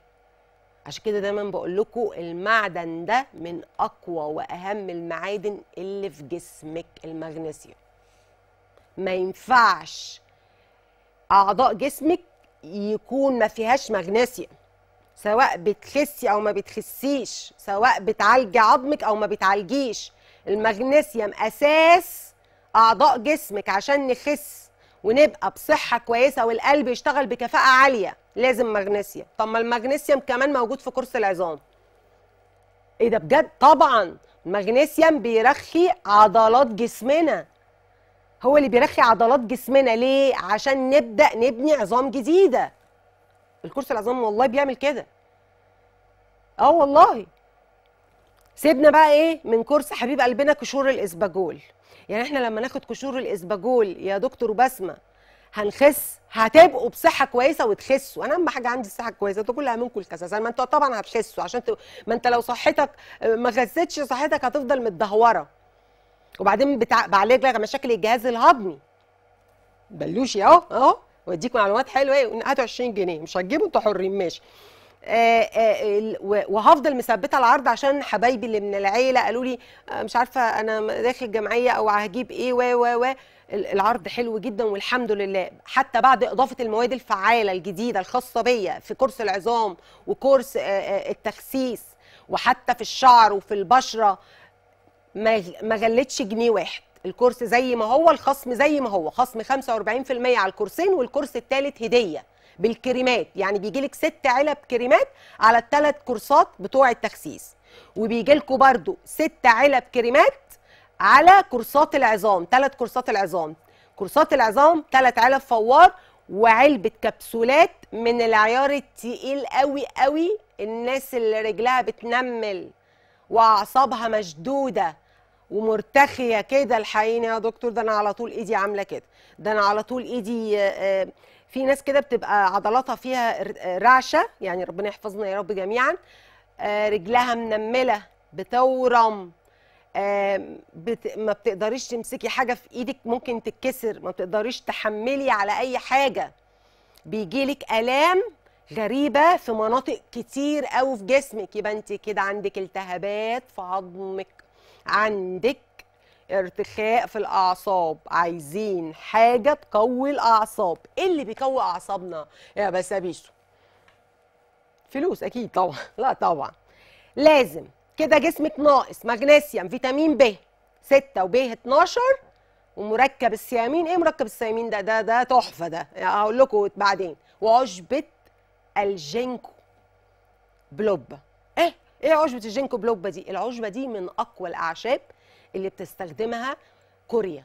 عشان كده دايما بقول لكم المعدن ده من اقوى واهم المعادن اللي في جسمك، المغنيسيوم. ما ينفعش اعضاء جسمك يكون ما فيهاش مغنيسيوم، سواء بتخسي او ما بتخسيش، سواء بتعالجي عظمك او ما بتعالجيش. المغنيسيوم اساس اعضاء جسمك، عشان نخس ونبقى بصحه كويسه والقلب يشتغل بكفاءه عاليه لازم مغنيسيوم. طب ما المغنيسيوم كمان موجود في قرص العظام. ايه ده بجد؟ طبعا المغنيسيوم بيرخي عضلات جسمنا، هو اللي بيرخي عضلات جسمنا. ليه؟ عشان نبدا نبني عظام جديده. القرص العظام والله بيعمل كده، اه والله. سيبنا بقى ايه من كورس حبيب قلبنا كشور الاسباجول. يعني احنا لما ناخد كشور الاسباجول يا دكتور بسمه هنخس، هتبقوا بصحه كويسه وتخسوا. انا اهم حاجه عندي الصحه الكويسه، انتوا كلها منكم الكساسه، ما انتوا طبعا هتخسوا، عشان ت... ما انت لو صحتك ما خستش، صحتك هتفضل متدهوره. وبعدين بتع... بعالج لك مشاكل الجهاز الهضمي. بلوشي اهو اهو، واديك معلومات حلوه ايه، هاتوا عشرين جنيه مش هتجيبوا، انتوا حرين ماشي. آآ آآ وهفضل مثبته العرض عشان حبايبي اللي من العيله قالوا لي مش عارفه انا داخل جمعيه او هجيب ايه و و و العرض حلو جدا والحمد لله، حتى بعد اضافه المواد الفعاله الجديده الخاصه بيا في كورس العظام وكورس التخسيس، وحتى في الشعر وفي البشره ما غلتش جنيه واحد. الكورس زي ما هو، الخصم زي ما هو، خصم خمسة واربعين في المية على الكورسين، والكورس الثالث هديه بالكريمات، يعني بيجي لك ست علب كريمات على الثلاث كورسات بتوع التخسيس، وبيجي لكم برده ست علب كريمات على كورسات العظام، ثلاث كورسات العظام، كورسات العظام ثلاث علب فوار وعلبه كبسولات من العيار التقيل قوي قوي، الناس اللي رجلها بتنمل واعصابها مشدوده ومرتخيه كده الحقيني يا دكتور، ده انا على طول ايدي عامله كده، ده انا على طول ايدي. في ناس كده بتبقى عضلاتها فيها رعشه، يعني ربنا يحفظنا يا رب جميعا. رجلها منمله، بتورم، بت... ما بتقدريش تمسكي حاجه في ايدك، ممكن تتكسر، ما بتقدريش تحملي على اي حاجه، بيجيلك الام غريبه في مناطق كتير قوي في جسمك. يبقى انت كده عندك التهابات في عظمك، عندك ارتخاء في الاعصاب. عايزين حاجه تقوي الاعصاب. ايه اللي بيقوي اعصابنا يا بسابيسو؟ فلوس اكيد طبعا، لا طبعا لازم كده. جسمك ناقص مغنيسيوم، فيتامين ب ستة وب اتناشر ومركب الثيامين. ايه مركب الثيامين ده؟ ده ده تحفه ده، هقول لكم بعدين. وعشبه الجينكو بلوبا. ايه ايه عشبه الجينكو بلوبا دي؟ العشبه دي من اقوى الاعشاب اللي بتستخدمها كوريا،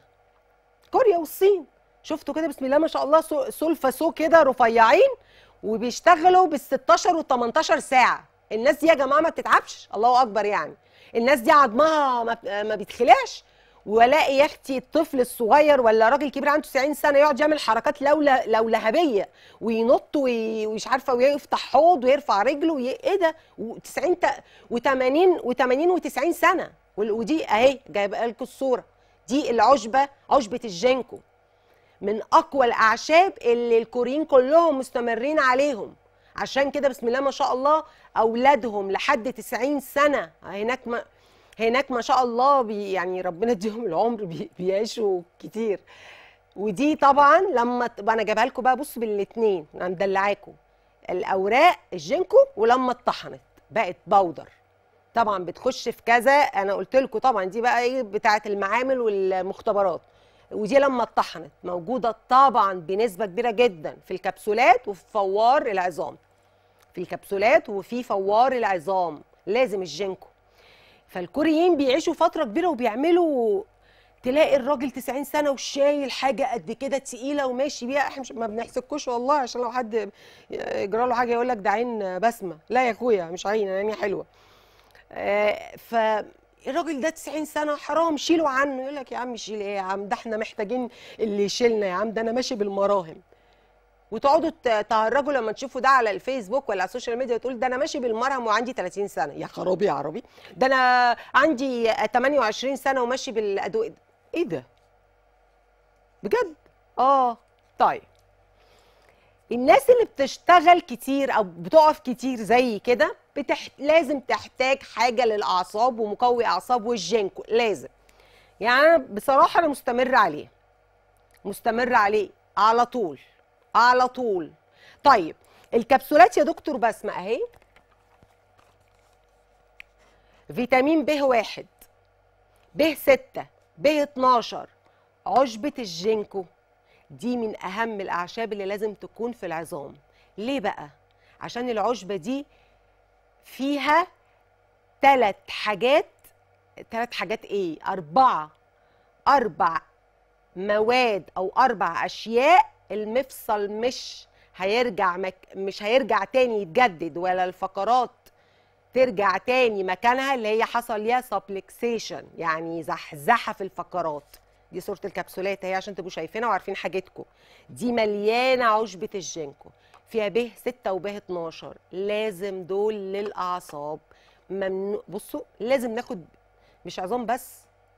كوريا والصين. شفتوا كده بسم الله ما شاء الله، سلفه سو كده رفيعين وبيشتغلوا بال ستاشر وال تمنتاشر ساعه. الناس دي يا جماعه ما بتتعبش، الله اكبر. يعني الناس دي عظمها ما بيتخلاش. والاقي يا اختي الطفل الصغير ولا راجل كبير عنده تسعين سنه يقعد يعمل حركات لولا لولهبيه، وينط ومش عارفه، ويفتح حوض ويرفع رجله وي... ايه ده؟ و90 و80 و80 و90 سنه. ودي اهي جايبه لكم الصوره دي، العشبه عشبه الجينكو من اقوى الاعشاب اللي الكوريين كلهم مستمرين عليهم. عشان كده بسم الله ما شاء الله اولادهم لحد تسعين سنه هناك، ما هناك ما شاء الله بي يعني ربنا يديهم العمر، بي بيعيشوا كتير. ودي طبعا لما انا جايبها لكم بقى، بصوا بالاثنين انا مدلعاكم، الاوراق الجينكو ولما اتطحنت بقت باودر. طبعا بتخش في كذا، انا قلت لكم طبعا دي بقى ايه بتاعه المعامل والمختبرات، ودي لما اتطحنت موجوده طبعا بنسبه كبيره جدا في الكبسولات وفي فوار العظام. في الكبسولات وفي فوار العظام لازم الجينكو. فالكوريين بيعيشوا فتره كبيره وبيعملوا، تلاقي الراجل تسعين سنه وشايل حاجه قد كده تقيله وماشي بيها. احنا ما بنحسبكوش والله، عشان لو حد يجرى له حاجه يقول لك ده عين بسمه. لا يا اخويا مش عين، عيني حلوه. آه فالراجل ده تسعين سنه حرام، شيلوا عنه. يقول لك يا عم شيل ايه يا عم، ده احنا محتاجين اللي يشيلنا يا عم، ده انا ماشي بالمراهم. وتقعدوا تهرجوا لما تشوفوا ده على الفيسبوك ولا على السوشيال ميديا، تقول ده انا ماشي بالمرهم وعندي تلاتين سنه. يا خرابي يا عربي، ده انا عندي تمنية وعشرين سنه وماشي بالادويه. ايه ده بجد؟ اه طيب، الناس اللي بتشتغل كتير او بتقف كتير زي كده بتح... لازم تحتاج حاجه للاعصاب ومقوي اعصاب، والجينكو لازم. يعني انا بصراحه انا مستمره عليه، مستمره عليه على طول على طول. طيب الكبسولات يا دكتور بسمة اهي، فيتامين ب واحد، ب ستة، ب اتناشر، عشبة الجينكو دي من اهم الاعشاب اللي لازم تكون في العظام. ليه بقى؟ عشان العشبة دي فيها ثلاث حاجات، ثلاث حاجات ايه؟ اربعة، اربع مواد او اربع اشياء المفصل مش هيرجع مك... مش هيرجع تاني يتجدد، ولا الفقرات ترجع تاني مكانها اللي هي حصل ليها سبلكسيشن، يعني زحزحه في الفقرات. دي صوره الكبسولات اهي عشان تبقوا شايفينها وعارفين حاجتكم. دي مليانه عشبه الجينكو، فيها ب ستة وب اتناشر، لازم دول للاعصاب. ممنوع، بصوا لازم ناخد، مش عظام بس،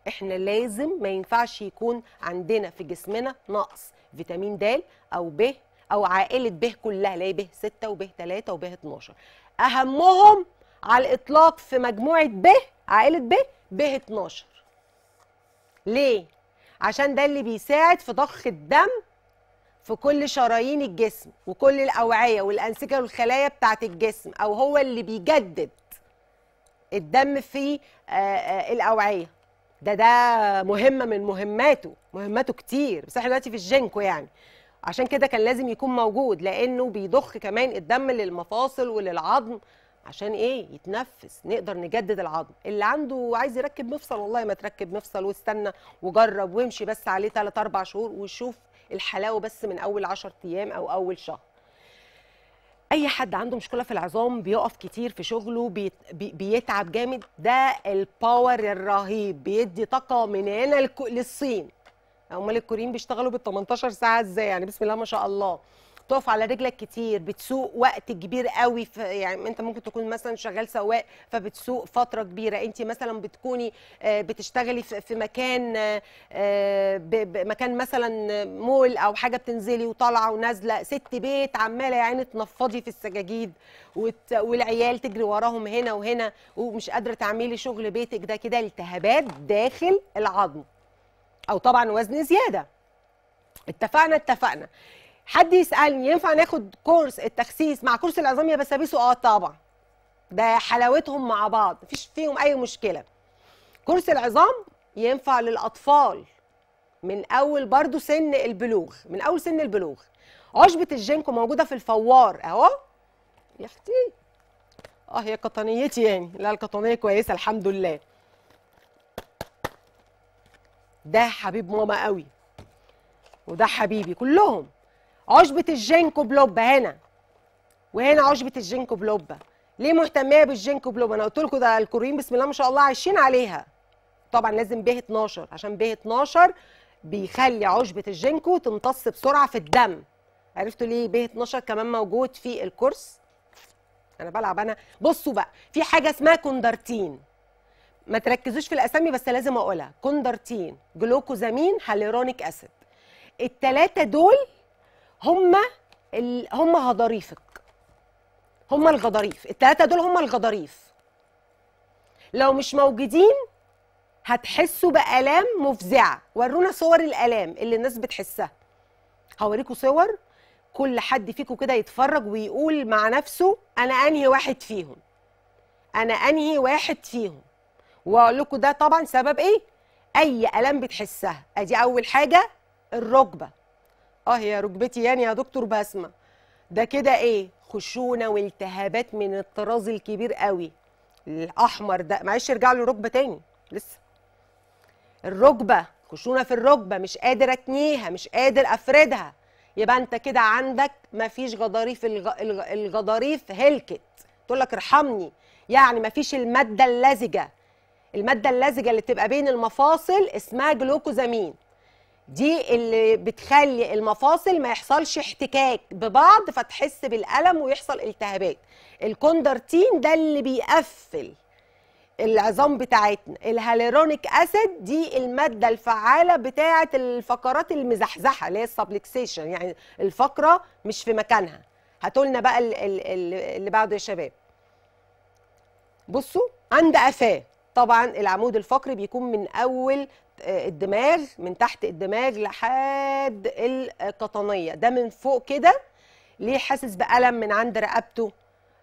احنا لازم ما ينفعش يكون عندنا في جسمنا نقص فيتامين د او ب او عائله ب كلها، لا ب ستة وب تلاتة وب اتناشر. اهمهم على الاطلاق في مجموعه ب، عائله ب، ب اتناشر. ليه؟ عشان ده اللي بيساعد في ضخ الدم في كل شرايين الجسم وكل الاوعيه والانسجه والخلايا بتاعه الجسم، او هو اللي بيجدد الدم في الاوعيه. ده ده مهمه من مهماته، مهماته كتير، بس احنا دلوقتي في الجينكو يعني. عشان كده كان لازم يكون موجود، لانه بيضخ كمان الدم للمفاصل وللعظم. عشان ايه؟ يتنفس، نقدر نجدد العظم. اللي عنده عايز يركب مفصل والله ما تركب مفصل، واستنى وجرب وامشي بس عليه تلات اربع شهور وشوف الحلاوه بس من اول عشر ايام او اول شهر. اي حد عنده مشكله في العظام بيقف كتير في شغله، بي بي بيتعب جامد، ده الباور الرهيب بيدي طاقه من هنا للصين. امال الكوريين بيشتغلوا بال تمنتاشر ساعه ازاي يعني؟ بسم الله ما شاء الله. تقف على رجلك كتير، بتسوق وقت كبير قوي، يعني انت ممكن تكون مثلا شغال سواق فبتسوق فتره كبيره، انت مثلا بتكوني بتشتغلي في مكان مكان مثلا مول او حاجه، بتنزلي وطالعه ونازله، ست بيت عماله يا عيني تنفضي في السجاجيد والعيال تجري وراهم هنا وهنا، ومش قادره تعملي شغل بيتك، ده كده التهابات داخل العظم، او طبعا وزن زياده. اتفقنا اتفقنا حد يسالني ينفع ناخد كورس التخسيس مع كورس العظام يا بسابيسو؟ اه طبعا، ده حلاوتهم مع بعض، مفيش فيهم اي مشكله. كورس العظام ينفع للاطفال من اول برضو سن البلوغ، من اول سن البلوغ. عشبه الجينكو موجوده في الفوار اهو يا اختي. اه هي قطنيتي يعني، لا القطنيه كويسه الحمد لله. ده حبيب ماما قوي وده حبيبي كلهم. عشبة الجينكو بلوبا هنا وهنا، عشبة الجينكو بلوبا. ليه مهتمية بالجينكو بلوبا؟ أنا قلت لكم ده الكوريين بسم الله ما شاء الله عايشين عليها. طبعا لازم به اتناشر، عشان به اتناشر بيخلي عشبة الجينكو تمتص بسرعة في الدم. عرفتوا ليه به اتناشر كمان موجود في الكورس؟ أنا بلعب أنا. بصوا بقى، في حاجة اسمها كوندرتين، ما تركزوش في الأسامي بس لازم أقولها. كوندرتين، جلوكوزامين، هاليرونيك أسيد، التلاتة دول هم ال... هم غضاريفك، هم الغضاريف، التلاتة دول هم الغضاريف. لو مش موجودين هتحسوا بآلام مفزعة. ورونا صور الآلام اللي الناس بتحسها، هوريكوا صور، كل حد فيكم كده يتفرج ويقول مع نفسه أنا أنهي واحد فيهم، أنا أنهي واحد فيهم، وأقول لكم ده طبعا سبب إيه؟ أي آلام بتحسها. أدي أول حاجة الركبة. اه يا ركبتي يعني يا دكتور بسمه، ده كده ايه؟ خشونه والتهابات من الطراز الكبير قوي الاحمر ده. معلش ارجع له ركبه تاني، لسه الركبه خشونه في الركبه، مش قادر اتنيها، مش قادر افردها، يبقى انت كده عندك مفيش غضاريف، الغضاريف هلكت. تقول لك ارحمني، يعني مفيش الماده اللزجه، الماده اللزجه اللي بتبقى بين المفاصل اسمها جلوكوزامين، دي اللي بتخلي المفاصل ما يحصلش احتكاك ببعض فتحس بالألم ويحصل التهابات. الكوندرتين ده اللي بيقفل العظام بتاعتنا. الهاليرونيك أسيد دي المادة الفعالة بتاعة الفقرات المزحزحة اللي هي السبلكسيشن، يعني الفقرة مش في مكانها. هاتولنا بقى اللي بعده يا شباب. بصوا عند قفاه، طبعا العمود الفقري بيكون من أول الدماغ، من تحت الدماغ لحد القطنيه. ده من فوق كده ليه حاسس بألم من عند رقبته؟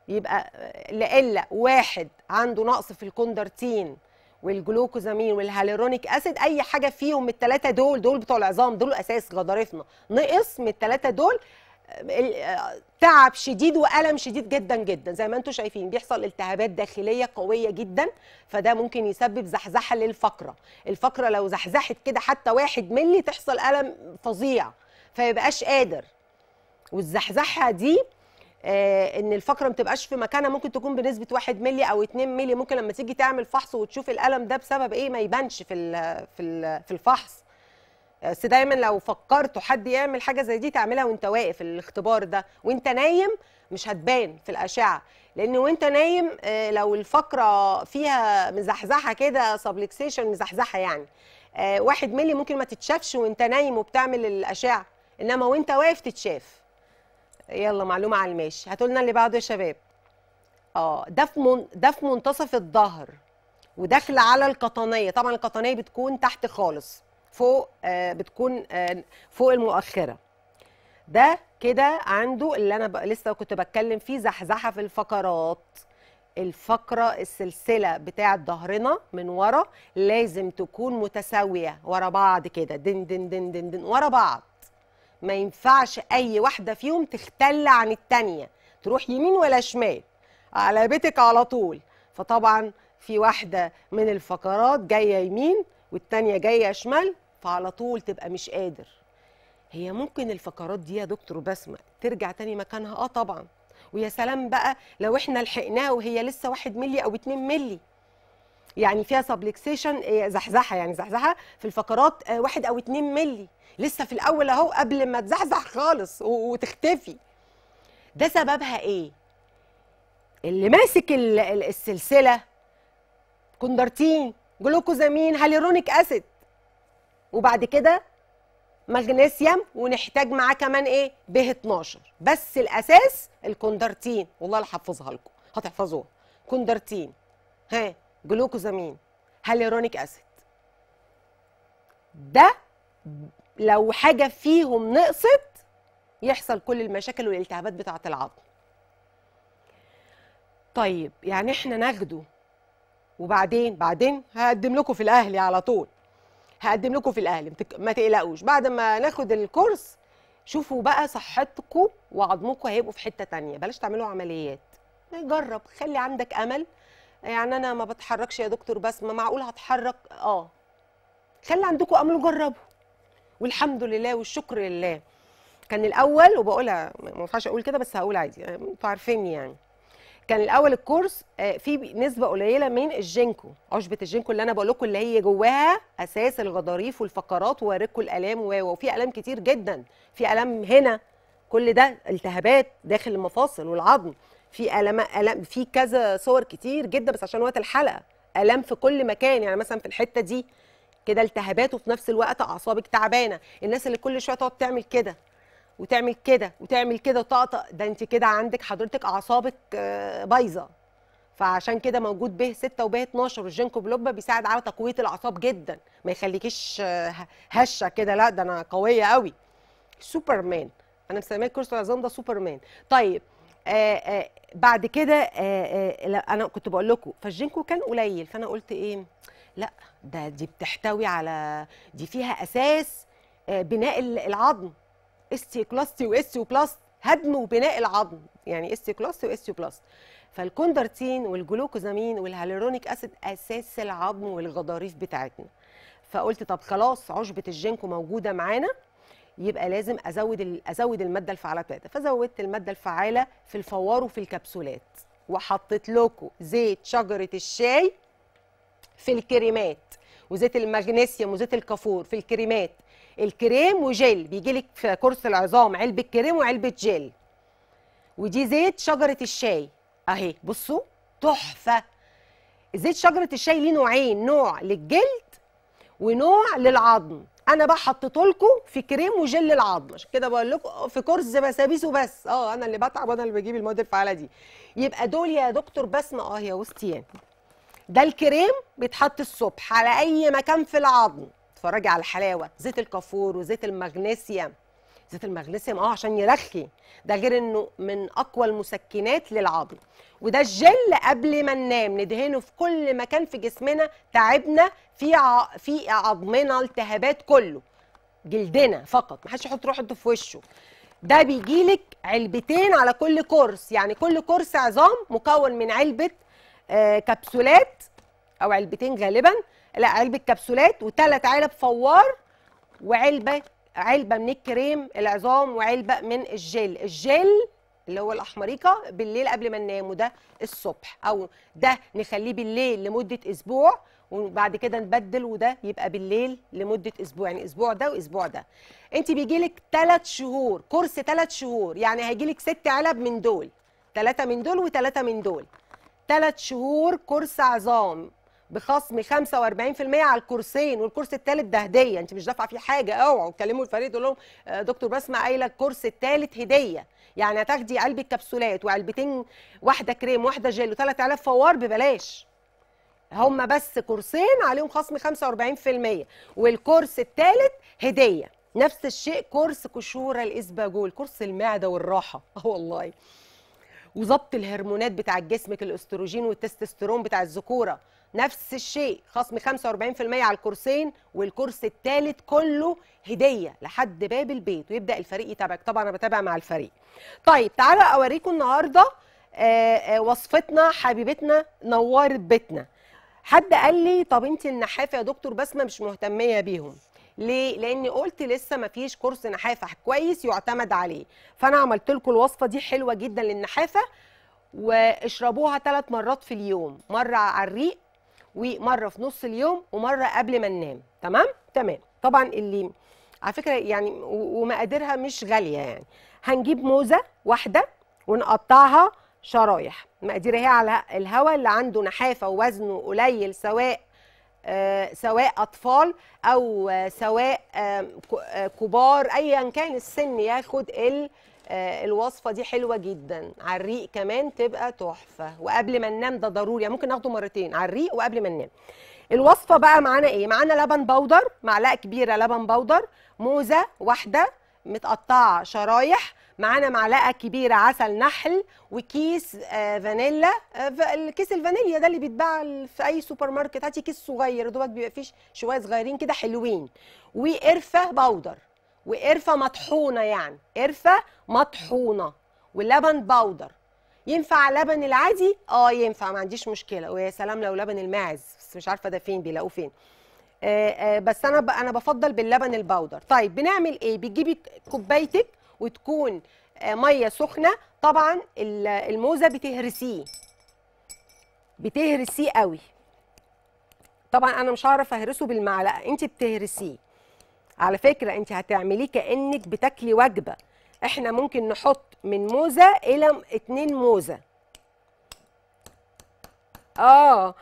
يبقى لإلا واحد عنده نقص في الكوندرتين والجلوكوزامين والهاليرونيك اسيد، اي حاجه فيهم الثلاثه دول، دول بتوع العظام، دول اساس غضاريفنا، نقص من الثلاثه دول تعب شديد وألم شديد جدا جدا. زي ما انتم شايفين بيحصل التهابات داخليه قويه جدا، فده ممكن يسبب زحزحه للفقره. الفقره لو زحزحت كده حتى واحد ملي تحصل ألم فظيع فيبقاش قادر. والزحزحه دي آه ان الفقره ما تبقاش في مكانها، ممكن تكون بنسبه واحد ملي او اتنين ملي. ممكن لما تيجي تعمل فحص وتشوف الألم ده بسبب ايه ما يبانش في ال في ال في الفحص. بس دايما لو فكرتوا حد يعمل حاجه زي دي تعملها وانت واقف الاختبار ده، وانت نايم مش هتبان في الاشعه، لان وانت نايم لو الفقره فيها مزحزحه كده سبلكسيشن مزحزحه يعني واحد ملي ممكن ما تتشافش وانت نايم وبتعمل الاشعه، انما وانت واقف تتشاف. يلا معلومه على الماشي. هاتوا لنا اللي بعده يا شباب. اه ده في ده في منتصف الظهر وداخله على القطنيه. طبعا القطنيه بتكون تحت خالص، فوق آه بتكون آه فوق المؤخره. ده كده عنده اللي انا ب... لسه كنت بتكلم فيه، زحزحه في الفقرات. الفقره السلسله بتاعه ظهرنا من ورا لازم تكون متساويه ورا بعض كده، دن دن دن دن دن ورا بعض، ما ينفعش اي واحده فيهم تختل عن الثانيه، تروح يمين ولا شمال على بيتك على طول. فطبعا في واحده من الفقرات جايه يمين والتانية جايه شمال فعلى طول تبقى مش قادر. هي ممكن الفقرات دي يا دكتور بسمة ترجع تاني مكانها؟ اه طبعا، ويا سلام بقى لو احنا لحقناها وهي لسه واحد مللي او اتنين مللي، يعني فيها سبلكسيشن زحزحه، يعني زحزحه في الفقرات واحد او اتنين مللي لسه في الاول اهو قبل ما تزحزح خالص وتختفي. ده سببها ايه؟ اللي ماسك السلسله كوندرتين، جلوكوزامين، هاليرونيك اسيد، وبعد كده مغنيسيوم، ونحتاج معاه كمان ايه؟ بي اتناشر. بس الاساس الكوندرتين، والله هحفظها لكم، هتحفظوها. كوندرتين، ها، جلوكوزامين، هاليرونيك اسيد. ده لو حاجه فيهم نقصت يحصل كل المشاكل والالتهابات بتاعه العظم. طيب يعني احنا ناخده وبعدين بعدين هقدم لكم في الاهلي على طول، هقدم لكم في الاهلي ما تقلقوش. بعد ما ناخد الكورس شوفوا بقى صحتكم وعظمكم هيبقوا في حته تانية، بلاش تعملوا عمليات، جرب، خلي عندك امل. يعني انا ما بتحركش يا دكتور بسمه، معقول هتحرك؟ اه خلي عندكم امل وجربوا، والحمد لله والشكر لله. كان الاول، وبقولها ما ينفعش اقول كده بس هقول عادي، انتوا عارفيني يعني، كان الاول الكورس في نسبه قليله من الجينكو، عشبه الجينكو اللي انا بقول لكم اللي هي جواها اساس الغضاريف والفقرات وواريكوا الالام، وفي الام كتير جدا، في الام هنا، كل ده التهابات داخل المفاصل والعظم، في الام الام في كذا صور كتير جدا، بس عشان وقت الحلقه الام في كل مكان. يعني مثلا في الحته دي كده التهابات، وفي نفس الوقت اعصابك تعبانه. الناس اللي كل شويه تقعد تعمل كده وتعمل كده وتعمل كده وطقطق، ده انت كده عندك حضرتك اعصابك بايظه. فعشان كده موجود به ستة وبه اتناشر، والجينكو بلوبا بيساعد على تقويه الأعصاب جدا، ما يخليكيش هشه كده، لا ده انا قويه قوي، سوبرمان. انا مسميه الكورس العظام ده سوبرمان. طيب آآ آآ بعد كده آآ آآ انا كنت بقول لكم فالجينكو كان قليل، فانا قلت ايه، لا ده دي بتحتوي على، دي فيها اساس بناء العظم، استيوكلاستي واستيوبلاست، هدم وبناء العظم، يعني استيوكلاستي واستيوبلاست. فالكوندرتين والجلوكوزامين والهاليرونيك اسيد اساس العظم والغضاريف بتاعتنا. فقلت طب خلاص عشبه الجينكو موجوده معانا، يبقى لازم ازود ازود الماده الفعاله بتاعتها. فزودت الماده الفعاله في الفوار وفي الكبسولات، وحطيت لكم زيت شجره الشاي في الكريمات، وزيت المغنيسيوم وزيت الكافور في الكريمات، الكريم وجل، بيجي لك في كورس العظام علبه كريم وعلبه جل، ودي زيت شجره الشاي اهي، بصوا تحفه. زيت شجره الشاي ليه نوعين، نوع للجلد ونوع للعظم. انا بقى حطيتولكم في كريم وجل العظم، عشان كده بقول لكم في كورس بسابيس وبس، اه انا اللي بتعب وانا اللي بجيب المواد الفعاله دي. يبقى دول يا دكتور بسمه، اه يا وستيان، ده الكريم بيتحط الصبح على اي مكان في العظم، اتفرجي على الحلاوه. زيت الكافور وزيت المغنيسيوم، زيت المغنيسيوم اه عشان يرخي، ده غير انه من اقوى المسكنات للعظم. وده الجل قبل ما ننام ندهنه في كل مكان في جسمنا، تعبنا في ع... في عظمنا، التهابات كله جلدنا فقط، ما حدش يحط روحه في وشه. ده بيجيلك علبتين على كل كورس، يعني كل كورس عظام مكون من علبه آه كبسولات او علبتين غالبا، لا علبه كبسولات، وثلاث علب فوار، وعلبه علبه من الكريم العظام، وعلبه من الجل، الجل اللي هو الاحمريكه بالليل قبل ما ننام، وده الصبح، او ده نخليه بالليل لمده اسبوع وبعد كده نبدل، وده يبقى بالليل لمده اسبوع، يعني اسبوع ده واسبوع ده. انت بيجيلك ثلاث شهور كورس، ثلاث شهور يعني هيجيلك ست علب من دول، ثلاثه من دول وثلاثه من دول، ثلاث شهور كورس عظام بخصم خمسة وأربعين بالمية على الكورسين، والكورس الثالث ده هديه، انت مش دافعه فيه حاجه. اوعوا تكلموا الفريق تقول لهم دكتور بسمه قايله الكورس الثالث هديه، يعني هتاخدي علبه كبسولات وعلبتين، واحده كريم واحده جل وثلاث علب فوار ببلاش. هم بس كورسين عليهم خصم خمسة وأربعين بالمية، والكورس الثالث هديه. نفس الشيء كورس قشور الاسباجول، كورس المعده والراحه، اه والله، وظبط الهرمونات بتاع جسمك، الاستروجين والتستوستيرون بتاع الذكوره، نفس الشيء خصم خمسة وأربعين بالمية على الكورسين، والكورس الثالث كله هديه لحد باب البيت، ويبدا الفريق يتابعك. طبعا انا بتابع مع الفريق. طيب تعالوا اوريكم النهارده وصفتنا، حبيبتنا نورت بيتنا. حد قال لي طب انت النحافه يا دكتور بسمه مش مهتميه بيهم، ليه؟ لان قلت لسه ما فيش كورس نحافه كويس يعتمد عليه، فانا عملت لكم الوصفه دي حلوه جدا للنحافه، واشربوها ثلاث مرات في اليوم، مره على الريق ومره في نص اليوم ومره قبل ما ننام. تمام تمام. طبعا اللي على فكره يعني ومقاديرها مش غاليه، يعني هنجيب موزه واحده ونقطعها شرايح، مقاديرها هي على الهواء. اللي عنده نحافه ووزنه قليل سواء آه سواء اطفال او آه سواء آه كبار، ايا كان السن ياخد ال آه الوصفه دي حلوه جدا. على الريق كمان تبقى تحفه، وقبل ما ننام ده ضروري، يعني ممكن ناخده مرتين على الريق وقبل ما ننام. الوصفه بقى معانا ايه؟ معانا لبن بودر، معلقه كبيره لبن بودر، موزه واحده متقطعه شرايح، معانا معلقه كبيره عسل نحل، وكيس آه فانيلا. آه الكيس الفانيليا ده اللي بيتباع في اي سوبر ماركت، هاتي كيس صغير دوبك بيبقى فيه شويه صغيرين كده حلوين، وقرفه بودر وقرفه مطحونه، يعني قرفه مطحونه ولبن بودر. ينفع لبن العادي؟ اه ينفع، ما عنديش مشكله. ويا سلام لو لبن الماعز، بس مش عارفه ده فين بيلاقوه فين. آه آه بس انا انا بفضل باللبن البودر. طيب بنعمل ايه؟ بتجيبي كوبايتك وتكون ميه سخنه، طبعا الموزه بتهرسيه بتهرسيه قوي، طبعا انا مش هعرف اهرسه بالمعلقه، انت بتهرسيه. على فكره انت هتعمليه كانك بتاكلي وجبه. احنا ممكن نحط من موزه الى اتنين موزه. اه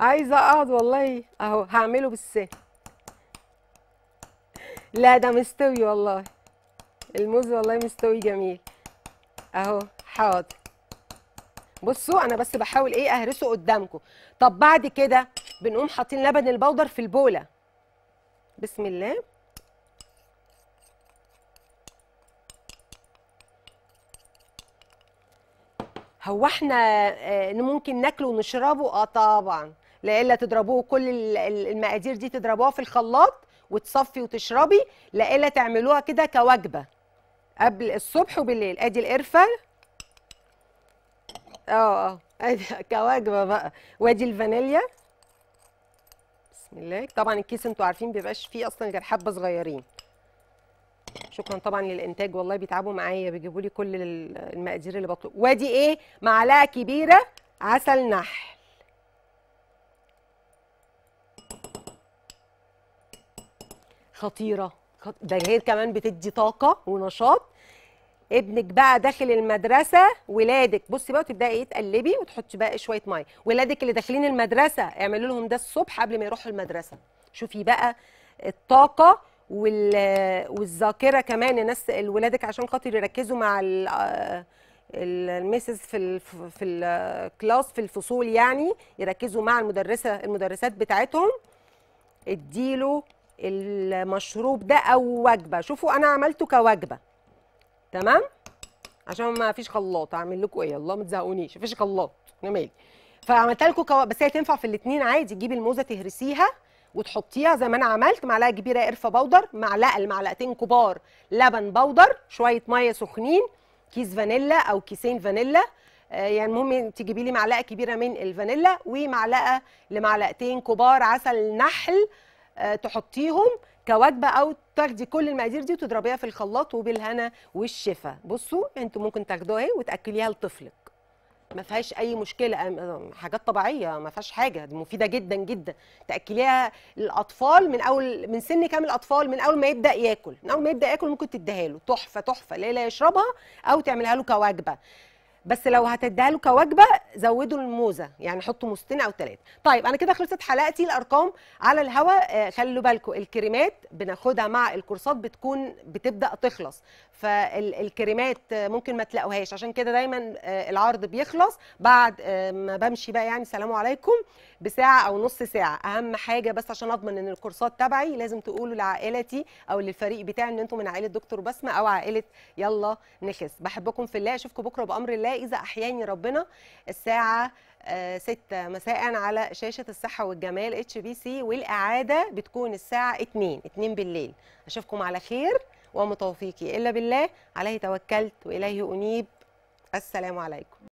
عايزه اقعد والله، اهو هعمله بالسهل. لا ده مستوي والله الموز، والله مستوي جميل اهو. حاضر، بصوا انا بس بحاول ايه اهرسه قدامكم. طب بعد كده بنقوم حاطين لبن البودر في البوله، بسم الله. هو احنا ممكن ناكله ونشربه؟ اه طبعا، لا الا تضربوه، كل المقادير دي تضربوها في الخلاط وتصفي وتشربي، لا الا تعملوها كده كوجبه قبل الصبح وبالليل. ادي القرفه اه اه كوجبه بقى، وادي الفانيليا بسم الله. طبعا الكيس انتوا عارفين مبيبقاش فيه اصلا غير حبه صغيرين. شكرا طبعا للانتاج، والله بيتعبوا معايا بيجيبوا لي كل المقادير اللي بطلبها. وادي ايه؟ معلقه كبيره عسل نحل. خطيره، ده غير كمان بتدي طاقه ونشاط. ابنك بقى داخل المدرسه، ولادك بصي بقى وتبداي ايه تقلبي وتحطي بقى شويه ميه. ولادك اللي داخلين المدرسه اعملوا لهم ده الصبح قبل ما يروحوا المدرسه، شوفي بقى الطاقه والذاكره كمان. الناس ولادك عشان خاطر يركزوا مع الميسز في في الكلاس في الفصول، يعني يركزوا مع المدرسه المدرسات بتاعتهم. اديله المشروب ده او وجبه، شوفوا انا عملته كوجبه تمام عشان ما فيش خلاط. هعمل لكم ايه الله ما تزهقونيش، ما فيش خلاط انا مالي، فعملتها لكم كو... بس هي تنفع في الاثنين عادي. تجيبي الموزه تهرسيها وتحطيها زي ما انا عملت، معلقه كبيره قرفه بودر، معلقه المعلقتين كبار لبن بودر، شويه ميه سخنين، كيس فانيلا او كيسين فانيلا، آه يعني المهم تجيبي لي معلقه كبيره من الفانيلا ومعلقه لمعلقتين كبار عسل نحل، تحطيهم كوجبه او تاخدي كل المقادير دي وتضربيها في الخلاط، وبالهنا والشفا. بصوا انتوا ممكن تاخدوها اهي وتاكليها لطفلك، ما فيهاش اي مشكله، حاجات طبيعيه ما فيهاش حاجه، دي مفيده جدا جدا. تاكليها الاطفال من اول من سن كام الاطفال، من اول ما يبدا ياكل، من اول ما يبدا ياكل ممكن تديها له تحفه تحفه، ليله يشربها او تعملها له كوجبه. بس لو هتديها له كوجبه زودوا الموزه، يعني حطوا موزتين او ثلاثه. طيب انا كده خلصت حلقتي الارقام على الهواء. خلوا بالكم الكريمات بناخدها مع الكورسات بتكون بتبدا تخلص، فالكريمات ممكن ما تلاقوهاش، عشان كده دايما العرض بيخلص بعد ما بمشي بقى، يعني سلام عليكم، بساعه او نص ساعه. اهم حاجه بس عشان اضمن ان الكورسات تبعي لازم تقولوا لعائلتي او للفريق بتاعي ان انتم من عائله دكتور بسمه او عائله يلا نخس. بحبكم في الله، اشوفكم بكره بامر الله إذا أحياني ربنا الساعة ستة مساء على شاشة الصحة والجمال إتش بي سي، والإعادة بتكون الساعة اتنين اتنين بالليل. أشوفكم على خير، وما توفيقي إلا بالله، عليه توكلت وإليه أنيب. السلام عليكم.